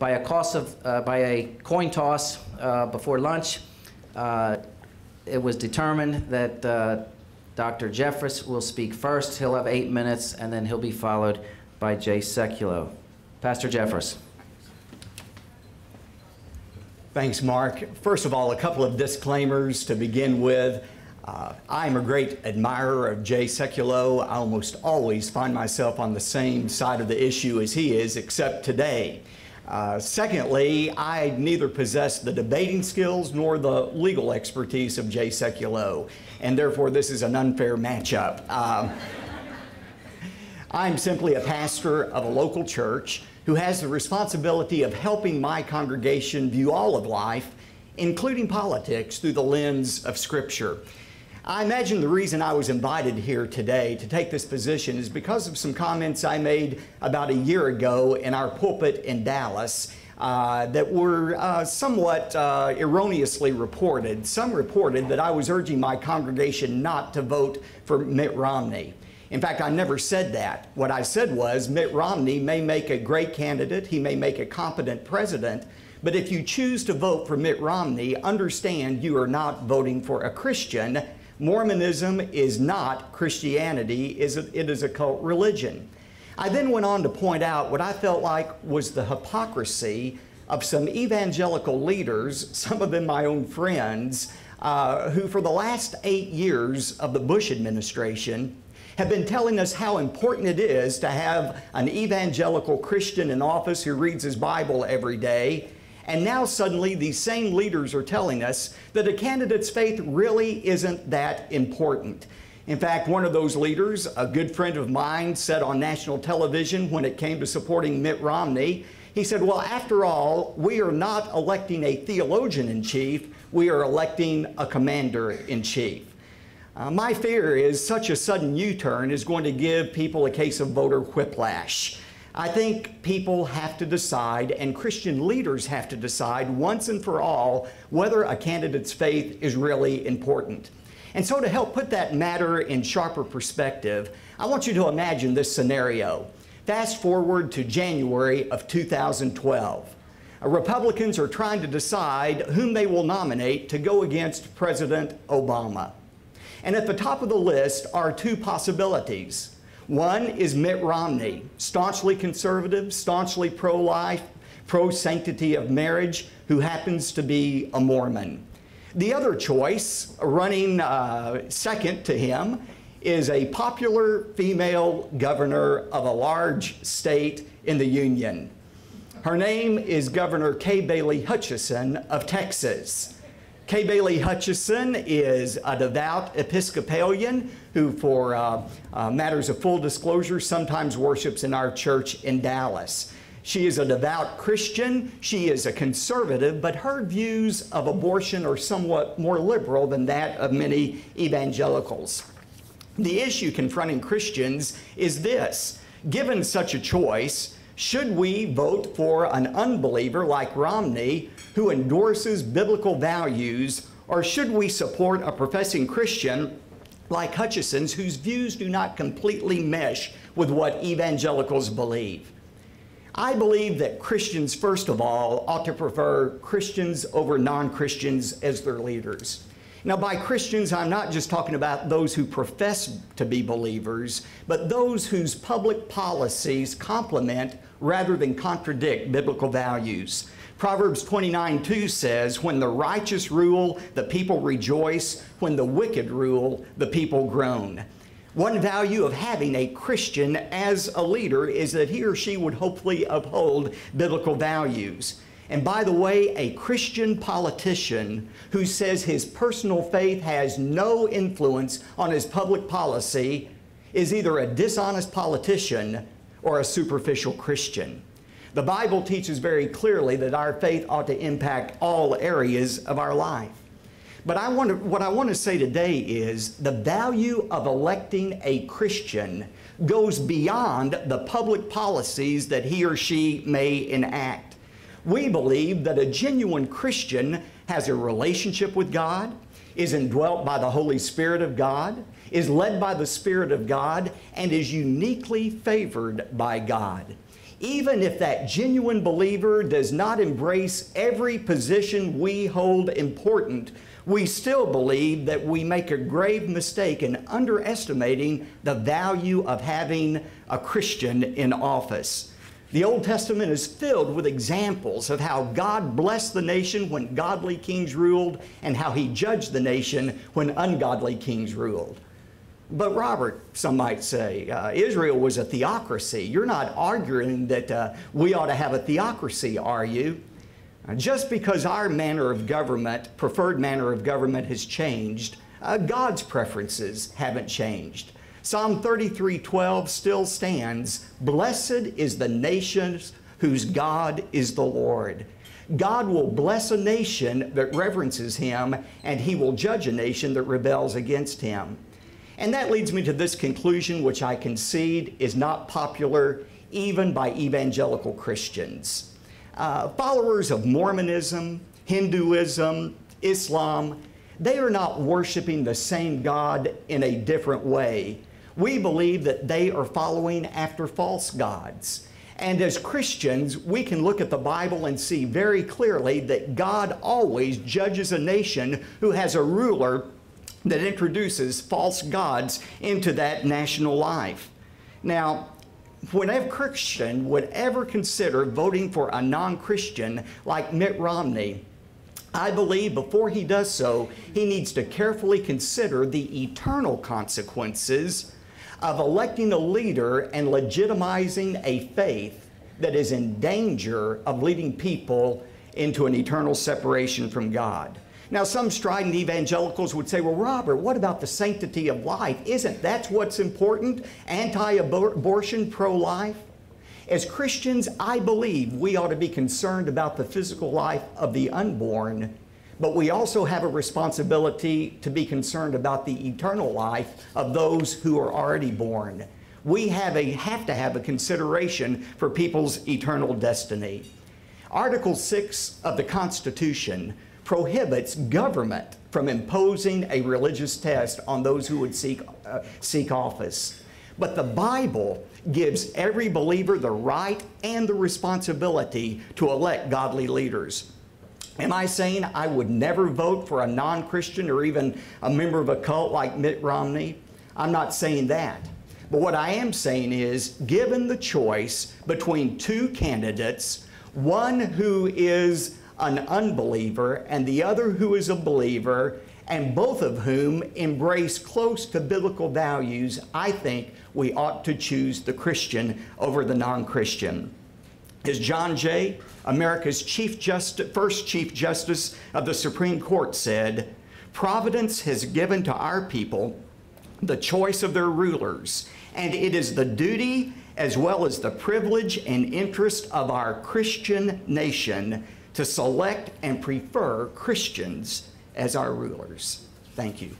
by a coin toss before lunch, it was determined that Dr. Jeffress will speak first. He'll have 8 minutes, and then he'll be followed by Jay Sekulow. Pastor Jeffress. Thanks, Mark. First of all, a couple of disclaimers to begin with. I'm a great admirer of Jay Sekulow. I almost always find myself on the same side of the issue as he is, except today. Secondly, I neither possess the debating skills nor the legal expertise of Jay Sekulow, and therefore this is an unfair matchup. I'm simply a pastor of a local church who has the responsibility of helping my congregation view all of life, including politics, through the lens of Scripture. I imagine the reason I was invited here today to take this position is because of some comments I made about a year ago in our pulpit in Dallas that were somewhat erroneously reported. Some reported that I was urging my congregation not to vote for Mitt Romney. In fact, I never said that. What I said was Mitt Romney may make a great candidate, he may make a competent president, but if you choose to vote for Mitt Romney, understand you are not voting for a Christian. Mormonism is not Christianity, it is a cult religion. I then went on to point out what I felt like was the hypocrisy of some evangelical leaders, some of them my own friends, who for the last 8 years of the Bush administration have been telling us how important it is to have an evangelical Christian in office who reads his Bible every day. And now suddenly these same leaders are telling us that a candidate's faith really isn't that important. In fact, one of those leaders, a good friend of mine, said on national television when it came to supporting Mitt Romney, he said, well, after all, we are not electing a theologian-in-chief, we are electing a commander-in-chief. My fear is such a sudden U-turn is going to give people a case of voter whiplash. I think people have to decide, and Christian leaders have to decide once and for all, whether a candidate's faith is really important. And so to help put that matter in sharper perspective, I want you to imagine this scenario. Fast forward to January of 2012. Republicans are trying to decide whom they will nominate to go against President Obama. And at the top of the list are two possibilities. One is Mitt Romney, staunchly conservative, staunchly pro-life, pro-sanctity of marriage, who happens to be a Mormon. The other choice, running second to him, is a popular female governor of a large state in the Union. Her name is Governor Kay Bailey Hutchison of Texas. Kay Bailey Hutchison is a devout Episcopalian who, for matters of full disclosure, sometimes worships in our church in Dallas. She is a devout Christian. She is a conservative, but her views of abortion are somewhat more liberal than that of many evangelicals. The issue confronting Christians is this: given such a choice, should we vote for an unbeliever like Romney who endorses biblical values, or should we support a professing Christian like Hutchison's whose views do not completely mesh with what evangelicals believe? I believe that Christians, first of all, ought to prefer Christians over non-Christians as their leaders. Now, by Christians, I'm not just talking about those who profess to be believers, but those whose public policies complement rather than contradict biblical values. Proverbs 29:2 says, when the righteous rule, the people rejoice. When the wicked rule, the people groan. One value of having a Christian as a leader is that he or she would hopefully uphold biblical values. And by the way, a Christian politician who says his personal faith has no influence on his public policy is either a dishonest politician or a superficial Christian. The Bible teaches very clearly that our faith ought to impact all areas of our life. But what I want to say today is the value of electing a Christian goes beyond the public policies that he or she may enact. We believe that a genuine Christian has a relationship with God, is indwelt by the Holy Spirit of God, is led by the Spirit of God, and is uniquely favored by God. even if that genuine believer does not embrace every position we hold important, we still believe that we make a grave mistake in underestimating the value of having a Christian in office. The Old Testament is filled with examples of how God blessed the nation when godly kings ruled and how he judged the nation when ungodly kings ruled. But Robert, some might say, Israel was a theocracy. You're not arguing that we ought to have a theocracy, are you? Just because our manner of government, preferred manner of government, has changed, God's preferences haven't changed. Psalm 33:12 still stands. Blessed is the nation whose God is the Lord. God will bless a nation that reverences him, and he will judge a nation that rebels against him. And that leads me to this conclusion, which I concede is not popular even by evangelical Christians. Followers of Mormonism, Hinduism, Islam, they are not worshiping the same God in a different way. We believe that they are following after false gods. And as Christians, we can look at the Bible and see very clearly that God always judges a nation who has a ruler that introduces false gods into that national life. Now, whenever a Christian would ever consider voting for a non-Christian like Mitt Romney, I believe before he does so, he needs to carefully consider the eternal consequences of electing a leader and legitimizing a faith that is in danger of leading people into an eternal separation from God. Now, some strident evangelicals would say, well, Robert, what about the sanctity of life? Isn't that what's important? Anti-abortion, pro-life? As Christians, I believe we ought to be concerned about the physical life of the unborn, but we also have a responsibility to be concerned about the eternal life of those who are already born. We have to have a consideration for people's eternal destiny. Article 6 of the Constitution prohibits government from imposing a religious test on those who would seek office. But the Bible gives every believer the right and the responsibility to elect godly leaders. Am I saying I would never vote for a non-Christian or even a member of a cult like Mitt Romney? I'm not saying that. But what I am saying is, given the choice between two candidates, one who is an unbeliever and the other who is a believer, and both of whom embrace close to biblical values, I think we ought to choose the Christian over the non-Christian. As John Jay, America's first Chief Justice of the Supreme Court, said, "Providence has given to our people the choice of their rulers, and it is the duty as well as the privilege and interest of our Christian nation to select and prefer Christians as our rulers." Thank you.